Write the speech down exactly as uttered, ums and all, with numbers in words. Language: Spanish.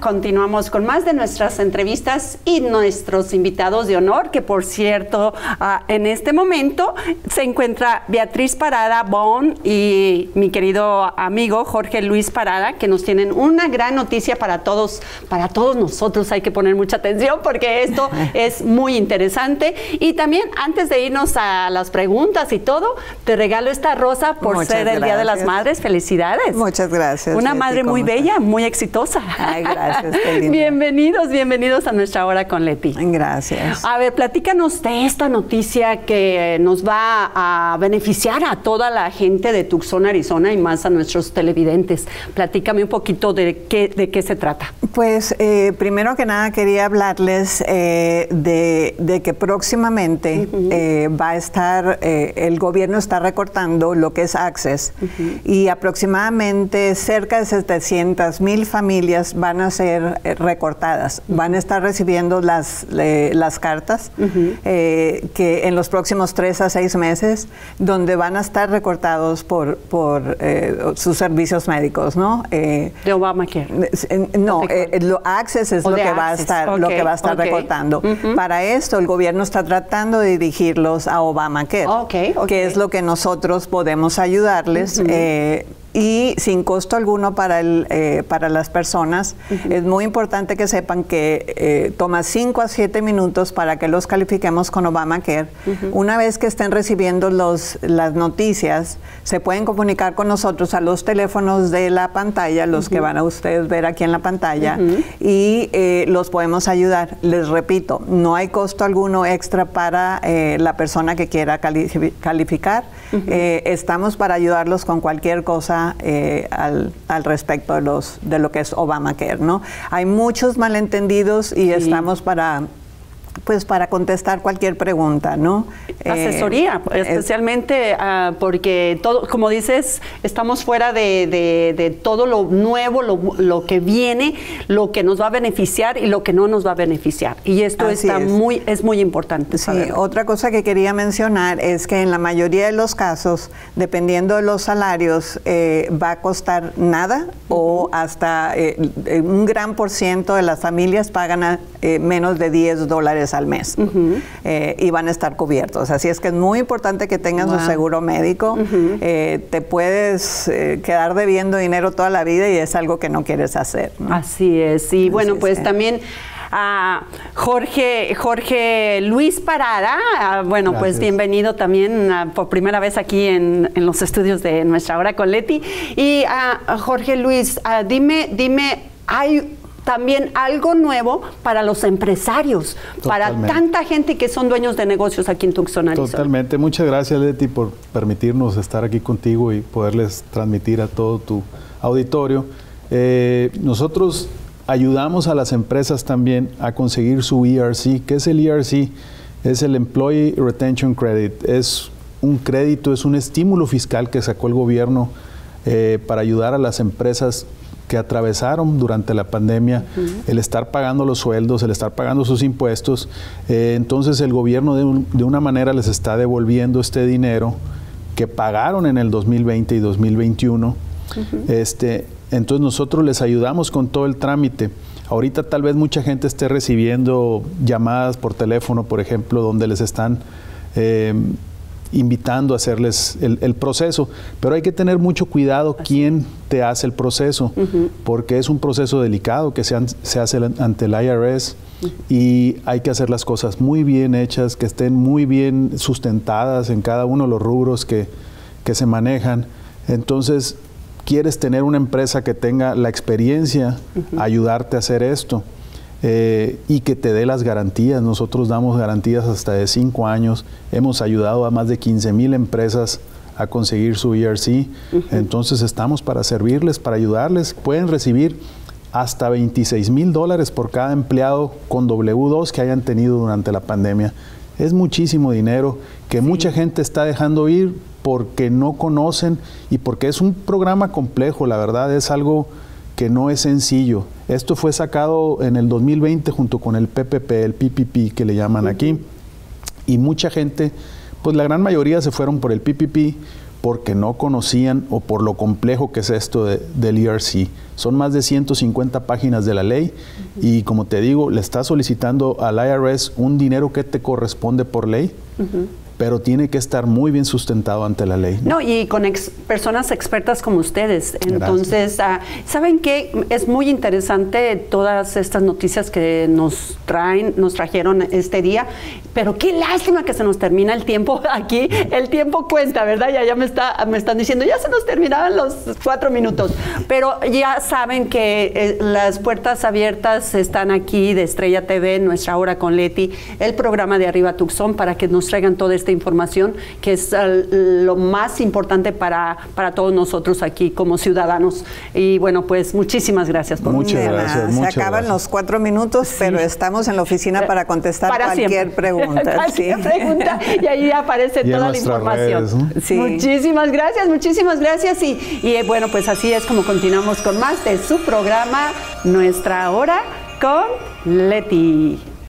Continuamos con más de nuestras entrevistas y nuestros invitados de honor, que por cierto, uh, en este momento se encuentra Beatriz Parada Bon y mi querido amigo Jorge Luis Parada, que nos tienen una gran noticia para todos, para todos nosotros. Hay que poner mucha atención porque esto es muy interesante. Y también, antes de irnos a las preguntas y todo, te regalo esta rosa por Muchas ser el gracias. Día de las Madres. Felicidades. Muchas gracias. Una Lety, madre muy bella, está? muy exitosa. Ay, gracias. Gracias, qué lindo. Bienvenidos, bienvenidos a Nuestra Hora con Lety. Gracias. A ver, platícanos de esta noticia que nos va a beneficiar a toda la gente de Tucson, Arizona, y más a nuestros televidentes. Platícame un poquito de qué, de qué se trata. Pues, eh, primero que nada, quería hablarles eh, de, de que próximamente uh-huh. eh, va a estar, eh, el gobierno está recortando lo que es Access, uh-huh. y aproximadamente cerca de setecientas mil familias van a ser recortadas, van a estar recibiendo las, eh, las cartas uh-huh. eh, que en los próximos tres a seis meses, donde van a estar recortados por, por eh, sus servicios médicos, ¿no? Eh, de Obamacare. Eh, no, eh, lo Access es lo que, va a estar, okay. lo que va a estar okay. recortando. Uh-huh. Para esto, el gobierno está tratando de dirigirlos a Obamacare, okay, okay. que es lo que nosotros podemos ayudarles. Uh-huh. eh, y sin costo alguno para, el, eh, para las personas. Uh-huh. Es muy importante que sepan que eh, toma cinco a siete minutos para que los califiquemos con Obamacare. Uh-huh. Una vez que estén recibiendo los, las noticias, se pueden comunicar con nosotros a los teléfonos de la pantalla, los uh-huh. que van a ustedes ver aquí en la pantalla, uh-huh. y eh, los podemos ayudar. Les repito, no hay costo alguno extra para eh, la persona que quiera cali calificar. Uh-huh. eh, estamos para ayudarlos con cualquier cosa Eh, al, al respecto de los de lo que es Obamacare, ¿no? Hay muchos malentendidos y sí. estamos para pues para contestar cualquier pregunta, ¿no? Asesoría, eh, especialmente uh, porque todo, como dices, estamos fuera de, de, de todo lo nuevo, lo, lo que viene, lo que nos va a beneficiar y lo que no nos va a beneficiar. Y esto está es. muy, es muy importante. Sí, otra cosa que quería mencionar es que en la mayoría de los casos, dependiendo de los salarios, eh, va a costar nada o hasta eh, un gran por ciento de las familias pagan a, eh, menos de diez dólares al mes, uh-huh. eh, y van a estar cubiertos. Así es que es muy importante que tengan wow. su seguro médico. Uh-huh. eh, te puedes eh, quedar debiendo dinero toda la vida y es algo que no quieres hacer, ¿no? Así es. Y bueno, Así pues es. también a Jorge, Jorge Luis Parada. Bueno, Gracias. pues bienvenido también uh, por primera vez aquí en, en los estudios de Nuestra Hora con Lety. Y uh, Jorge Luis, uh, dime, dime, hay... también algo nuevo para los empresarios, Totalmente. para tanta gente que son dueños de negocios aquí en Tucson, Arizona. Totalmente. Muchas gracias, Lety, por permitirnos estar aquí contigo y poderles transmitir a todo tu auditorio. Eh, nosotros ayudamos a las empresas también a conseguir su E R C. ¿Qué es el E R C? Es el Employee Retention Credit. Es un crédito, es un estímulo fiscal que sacó el gobierno eh, para ayudar a las empresas que atravesaron durante la pandemia, uh-huh. el estar pagando los sueldos, el estar pagando sus impuestos. Eh, entonces el gobierno de, un, de una manera les está devolviendo este dinero que pagaron en el dos mil veinte y dos mil veintiuno. Uh-huh. este, entonces nosotros les ayudamos con todo el trámite. Ahorita tal vez mucha gente esté recibiendo llamadas por teléfono, por ejemplo, donde les están eh, invitando a hacerles el, el proceso, pero hay que tener mucho cuidado quién te hace el proceso, uh-huh. porque es un proceso delicado que se, han, se hace ante el I R S, uh-huh. y hay que hacer las cosas muy bien hechas, que estén muy bien sustentadas en cada uno de los rubros que, que se manejan. Entonces, quieres tener una empresa que tenga la experiencia, uh-huh. ayudarte a hacer esto. Eh, y que te dé las garantías. Nosotros damos garantías hasta de cinco años. Hemos ayudado a más de quince mil empresas a conseguir su E R C. Uh-huh. Entonces estamos para servirles, para ayudarles. Pueden recibir hasta veintiséis mil dólares por cada empleado con doble u dos que hayan tenido durante la pandemia. Es muchísimo dinero que sí. mucha gente está dejando ir porque no conocen y porque es un programa complejo. La verdad es algo que no es sencillo. Esto fue sacado en el dos mil veinte junto con el P P P, el P P P que le llaman uh-huh. aquí, y mucha gente, pues la gran mayoría se fueron por el P P P porque no conocían o por lo complejo que es esto de, del I R C. Son más de ciento cincuenta páginas de la ley uh-huh. y, como te digo, le está solicitando al I R S un dinero que te corresponde por ley, uh-huh. pero tiene que estar muy bien sustentado ante la ley. No, no y con ex personas expertas como ustedes. Entonces, uh, ¿saben qué? Es muy interesante todas estas noticias que nos traen, nos trajeron este día, pero qué lástima que se nos termina el tiempo aquí. El tiempo cuenta, ¿verdad? Ya, ya me, está, me están diciendo, ya se nos terminaban los cuatro minutos. Pero ya saben que eh, las puertas abiertas están aquí de Estrella T V, Nuestra Hora con Lety, el programa de Arriba Tucson, para que nos traigan todo este información que es uh, lo más importante para, para todos nosotros aquí como ciudadanos. Y bueno, pues muchísimas gracias por muchas Diana, gracias, se muchas acaban gracias. Los cuatro minutos, sí. pero estamos en la oficina para contestar para cualquier pregunta, cualquier sí. pregunta y ahí aparece y toda la información redes, ¿no? sí. Muchísimas gracias, muchísimas gracias y, y bueno, pues así es como continuamos con más de su programa Nuestra Hora con Lety.